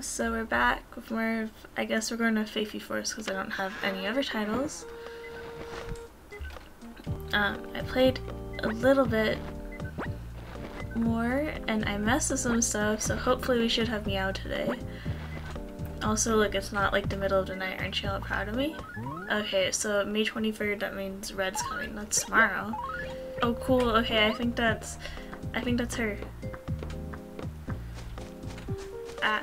So we're back with more of, I guess we're going to Faithy Forest because I don't have any other titles. I played a little bit more and I messed with some stuff, so hopefully we should have Meow today. Also, look, it's not like the middle of the night, aren't you all proud of me? Okay, so May 23rd, that means Red's coming, that's tomorrow. Oh cool, okay, I think that's her. Ah.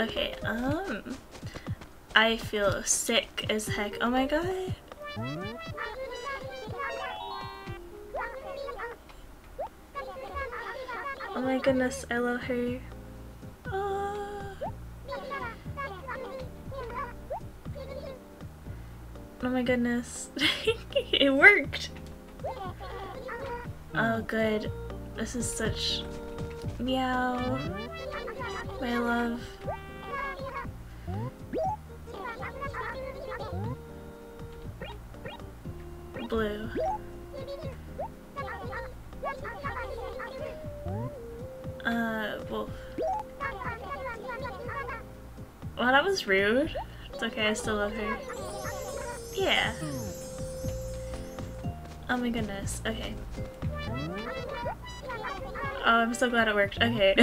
Okay, I feel sick as heck. Oh my god. Oh my goodness, I love her. Oh my goodness. It worked! Oh good. This is such... Meow. My love. Blue. Wolf. Well, that was rude. It's okay, I still love her. Yeah. Oh my goodness. Okay. Oh, I'm so glad it worked. Okay.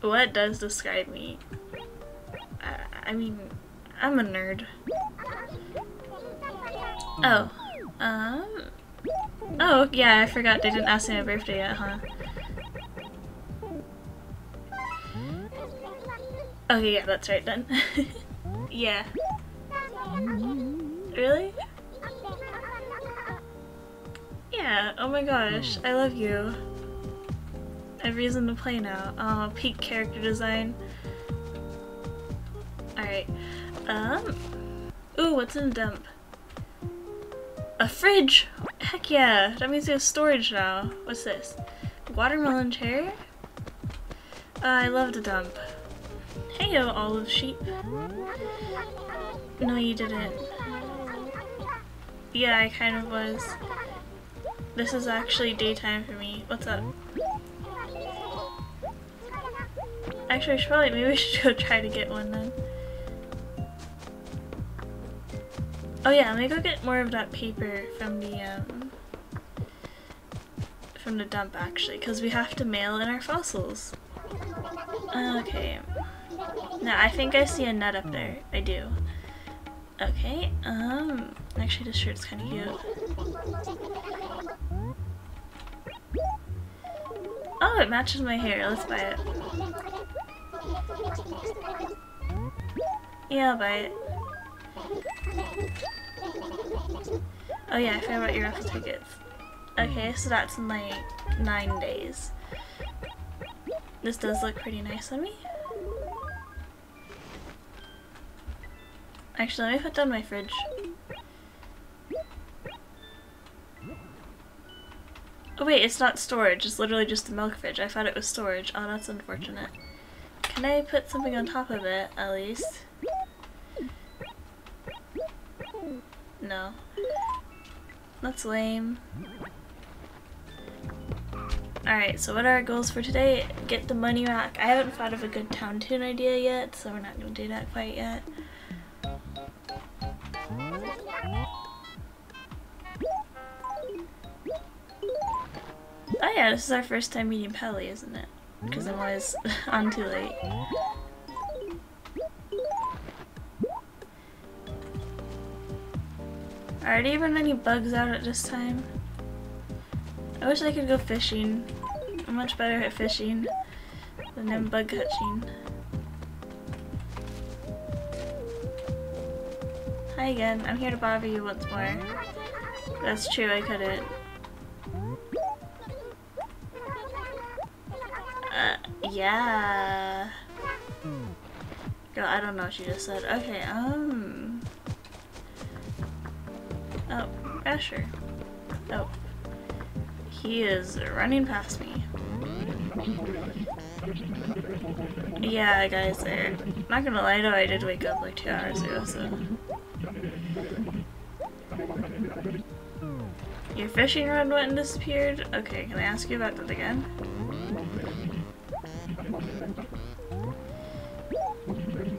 What does describe me? I mean, I'm a nerd. Oh. Oh, yeah, I forgot they didn't ask me my birthday yet, huh? Okay, yeah, that's right then. Yeah. Really? Yeah, oh my gosh, I love you. I have reason to play now. Oh, peak character design. Alright. Ooh, what's in the dump? A fridge! Heck yeah, that means we have storage now. What's this? Watermelon chair? I love the dump. Heyo, olive sheep. No, you didn't. Yeah, I kind of was. This is actually daytime for me. What's up? Actually, I should probably, maybe we should go try to get one then. Oh yeah, let me go get more of that paper from the dump actually, because we have to mail in our fossils. Okay. Now I think I see a nut up there. I do. Okay. Actually, this shirt's kind of cute. Oh, it matches my hair. Let's buy it. Yeah, I'll buy it. Oh yeah, I forgot about your raffle tickets. Okay, so that's in like 9 days. This does look pretty nice on me. Actually, let me put down my fridge. Oh wait, it's not storage, it's literally just the milk fridge. I thought it was storage. Oh, that's unfortunate. Can I put something on top of it, at least? No. That's lame. Alright, so what are our goals for today? Get the money rack. I haven't thought of a good town tune idea yet, so we're not going to do that quite yet. Oh yeah, this is our first time meeting Pally, isn't it? Because I'm always on too late. Are there even any bugs out at this time? I wish I could go fishing. I'm much better at fishing than I'm bug catching. Hi again, I'm here to bother you once more. That's true, I couldn't. Yeah. Girl, I don't know what she just said. Okay, Oh, Asher. Oh. He is running past me. Yeah, guys, I'm not gonna lie though, I did wake up like 2 hours ago, so... Your fishing rod went and disappeared? Okay, can I ask you about that again?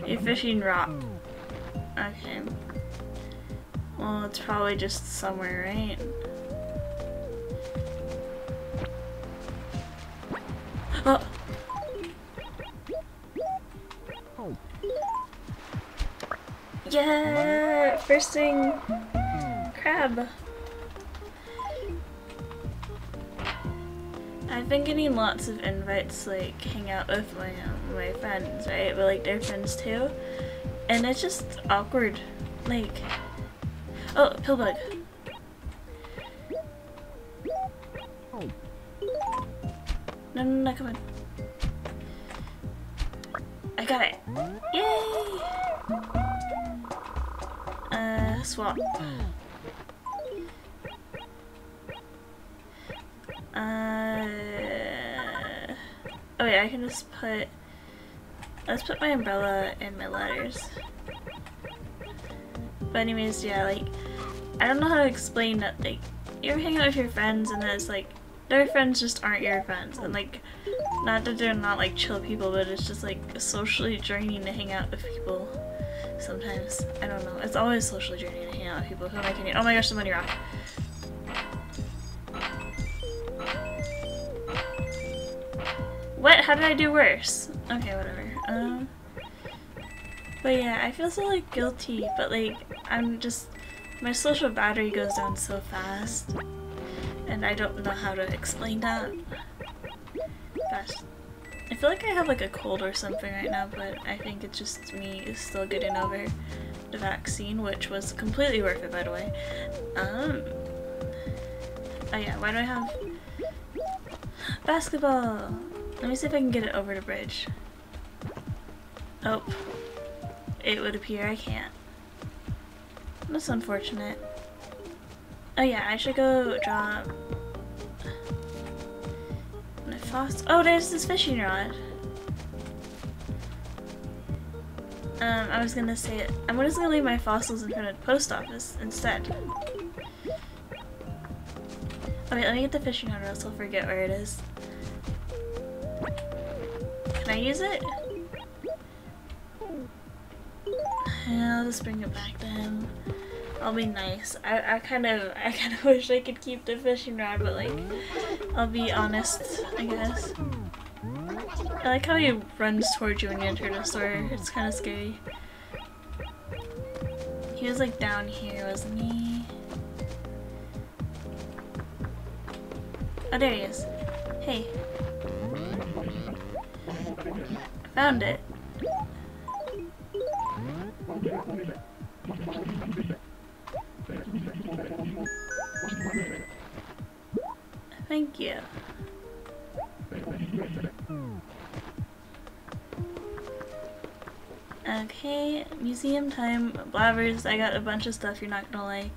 Your fishing rod. Okay. Well, it's probably just somewhere, right? Oh! Yeah! First thing! Crab! I've been getting lots of invites to like hang out with my friends, right? But like their friends too. And it's just awkward. Like, oh, pill bug. No, come on. I got it. Yay! Swap. Oh yeah, I can just put, let's put my umbrella and my letters. But anyways, yeah, like, I don't know how to explain that, like, you're hanging out with your friends and then it's like, their friends just aren't your friends. And like, not that they're not like chill people, but it's just like socially draining to hang out with people sometimes. I don't know, it's always socially draining to hang out with people. Who am I kidding? Oh my gosh, somebody rock. What? How did I do worse? Okay, whatever. But yeah, I feel so like guilty, but like I'm just, my social battery goes down so fast, and I don't know how to explain that. Gosh, I feel like I have like a cold or something right now, but I think it's just me still getting over the vaccine, which was completely worth it, by the way. Oh yeah, why do I have basketball? Let me see if I can get it over the bridge. Oh, it would appear I can't. That's unfortunate. Oh yeah, I should go draw. Oh, there's this fishing rod. I was gonna say it. I'm just gonna leave my fossils in front of the post office instead. Oh wait, let me get the fishing rod or else I'll forget where it is. Can I use it? I'll just bring it back to him. I'll be nice. I kind of wish I could keep the fishing rod, but like, I'll be honest, I guess. I like how he runs towards you when you enter the store. It's kind of scary. He was like down here, wasn't he? Oh, there he is. Hey. Found it. Thank you. Okay, museum time. Blabbers, I got a bunch of stuff you're not gonna like.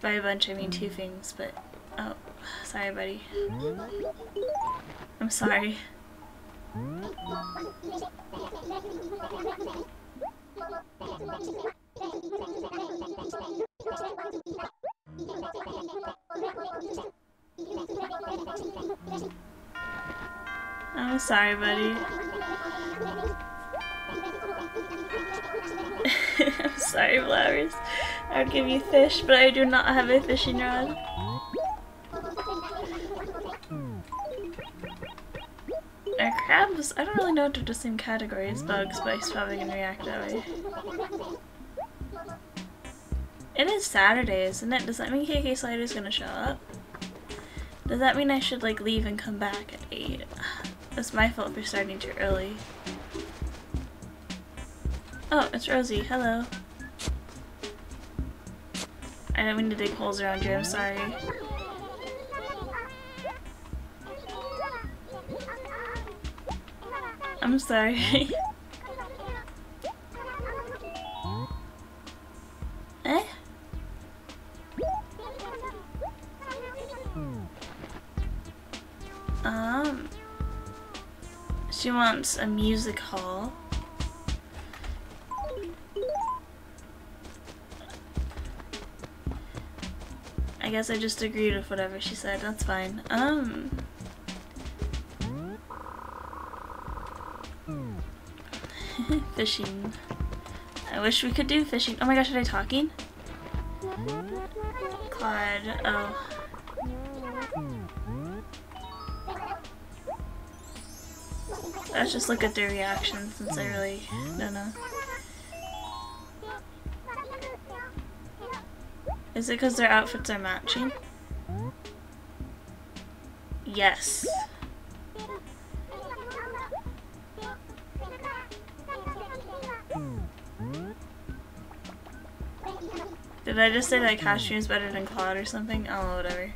By a bunch, I mean 2 things, but... Oh, sorry, buddy. I'm sorry. I'm sorry, buddy. I'm sorry, Blabbers. I'll give you fish, but I do not have a fishing rod. Crabs, I don't really know if they're the same category as bugs, but he's probably gonna react that way. It is Saturday, isn't it? Does that mean KK Slider's gonna show up? Does that mean I should like leave and come back at 8? That's my fault for starting too early. Oh, it's Rosie, hello. I don't mean to dig holes around you, I'm sorry. I'm sorry. Eh? She wants a music hall. I guess I just agreed with whatever she said, that's fine. Fishing. I wish we could do fishing. Oh my gosh, are they talking? Claude, oh. Let's just look at their reaction since I really don't know. Is it because their outfits are matching? Yes. Did I just say that costume's better than Claude or something? Oh, whatever.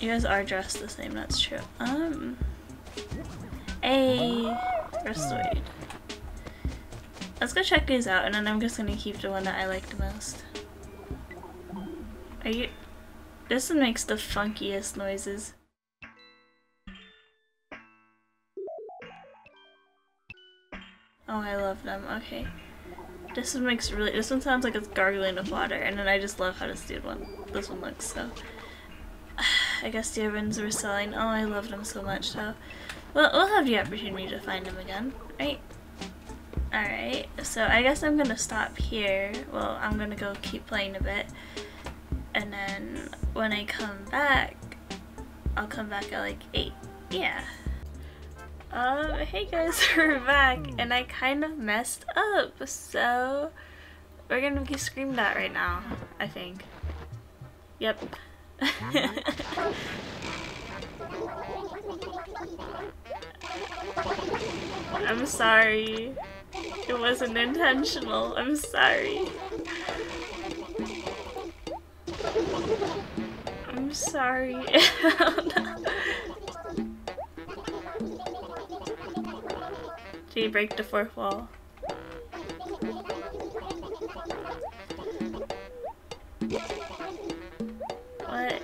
You guys are dressed the same, that's true. Hey, restored. Let's go check these out, and then I'm just gonna keep the one that I like the most. Are you? This one makes the funkiest noises. Oh, I love them. Okay. This one makes really. This one sounds like it's gargling with water, and then I just love how this one looks. So, I guess the ribbons were selling. Oh, I love them so much. So, well, we'll have the opportunity to find them again, right? Alright, so I guess I'm gonna stop here. Well, I'm gonna go keep playing a bit, and then when I come back, I'll come back at like 8. Yeah. Hey guys, we're back, and I kind of messed up, so we're gonna be screamed at right now, I think. Yep. I'm sorry. It wasn't intentional. I'm sorry. I'm sorry. Did you break the fourth wall? What?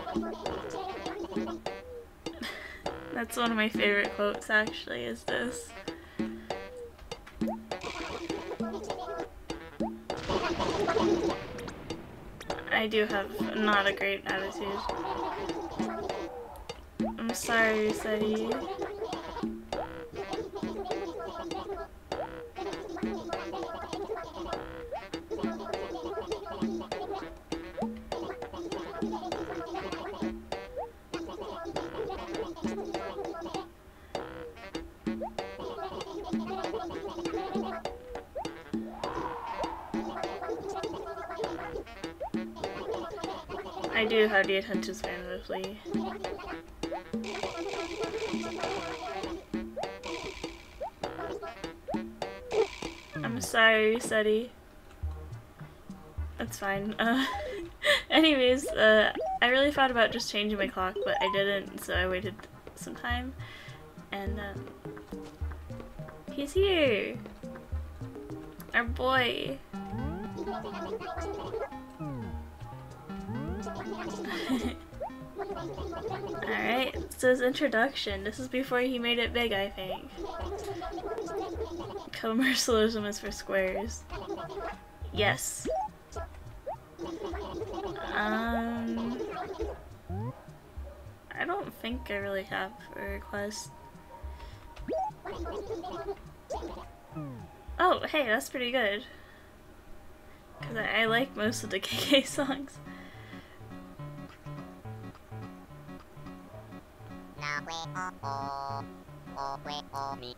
That's one of my favorite quotes, actually, is this. I do have not a great attitude. I'm sorry, Resetti. I do have the attention span roughly. I'm sorry, Resetti. That's fine. Anyways, I really thought about just changing my clock, but I didn't, so I waited some time. And he's here! Our boy! Alright, so his introduction. This is before he made it big, I think. Commercialism is for squares. Yes. I don't think I really have a request. Oh, hey, that's pretty good. Because I like most of the KK songs.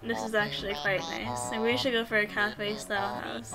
This is actually quite nice. Maybe we should go for a cafe style house.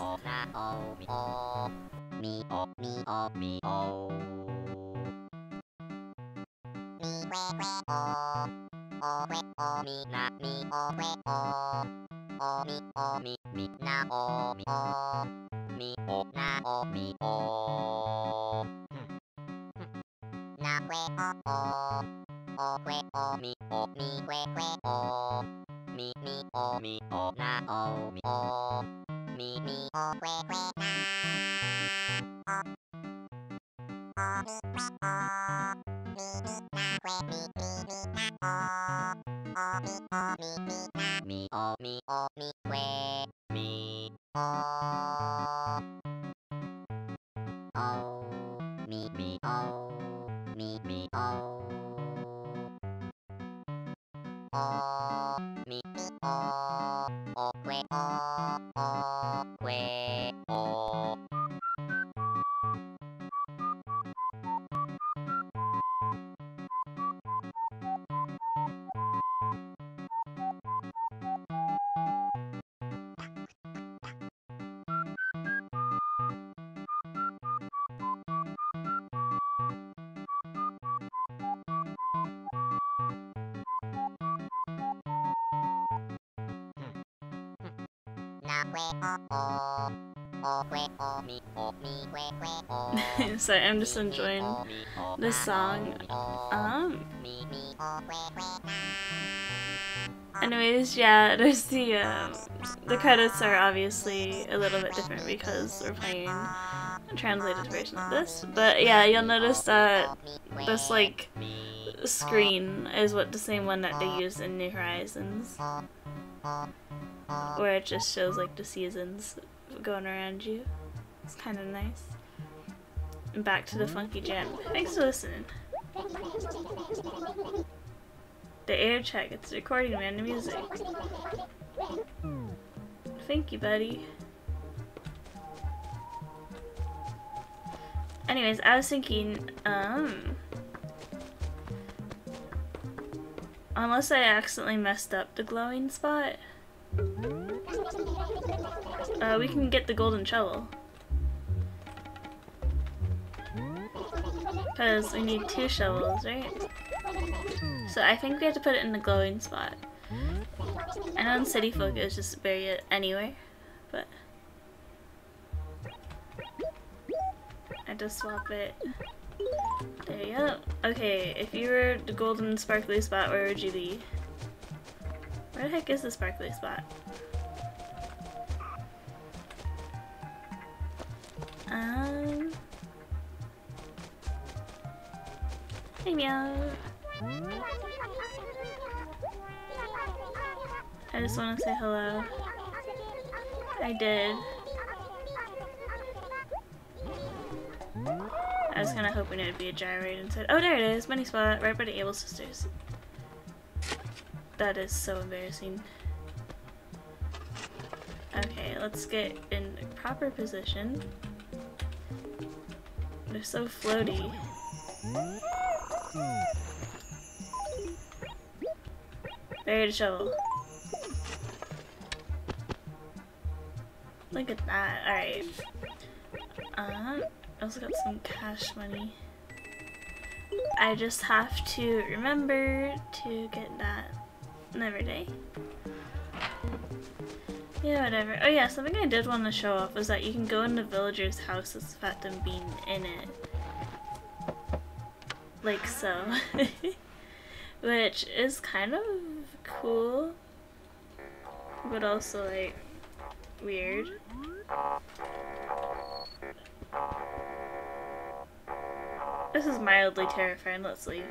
So I'm just enjoying this song. Anyways, yeah, there's the credits are obviously a little bit different because we're playing a translated version of this. But yeah, you'll notice that this like screen is what the same one that they use in New Horizons, where it just shows like the seasons going around you. It's kind of nice. And back to the funky jam. Thanks for listening. The air check. It's recording random music. Thank you, buddy. Anyways, I was thinking, unless I accidentally messed up the glowing spot, we can get the golden shovel. Because we need 2 shovels, right? So I think we have to put it in the glowing spot. I know in City Folk it was just bury it anywhere, but I just swap it. There you go. Okay, if you were the golden sparkly spot, where would you be? Where the heck is the sparkly spot? Hey, Meow. I just want to say hello. I did. I was kind of hoping it would be a gyrate inside. Oh, there it is. Money spot. Right by the Able Sisters. That is so embarrassing. Okay, let's get in the proper position. They're so floaty. Buried a shovel. Look at that. Alright. I also got some cash money. I just have to remember to get that another day. Yeah, whatever. Oh yeah, something I did want to show off was that you can go into villagers' houses without them being in it. Like so. Which is kind of cool, but also like weird. This is mildly terrifying, let's leave.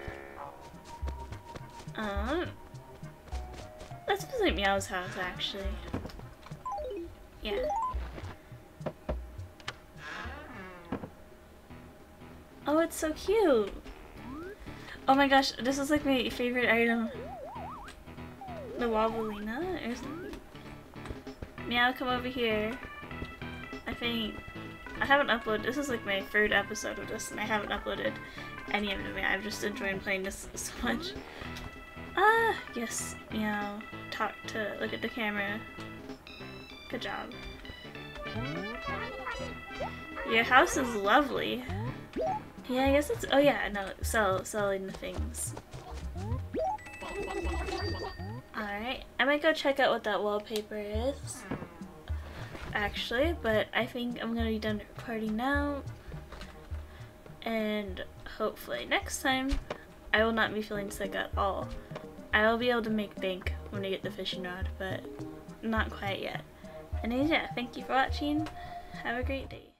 Let's visit Meow's house actually. Yeah. Oh, it's so cute! Oh my gosh, this is like my favorite item. The Wobblina or something. Meow, come over here. I think I haven't uploaded. This is like my 3rd episode of this and I haven't uploaded any of it. I've just enjoyed playing this so much. Ah, yes, Meow. Talk to look at the camera. Good job. Your house is lovely. Yeah, I guess it's. Oh, yeah, no, selling the things. Alright, I might go check out what that wallpaper is. Actually, but I think I'm gonna be done recording now. And hopefully next time, I will not be feeling sick at all. I will be able to make bank when I get the fishing rod, but not quite yet. And yeah, thank you for watching. Have a great day.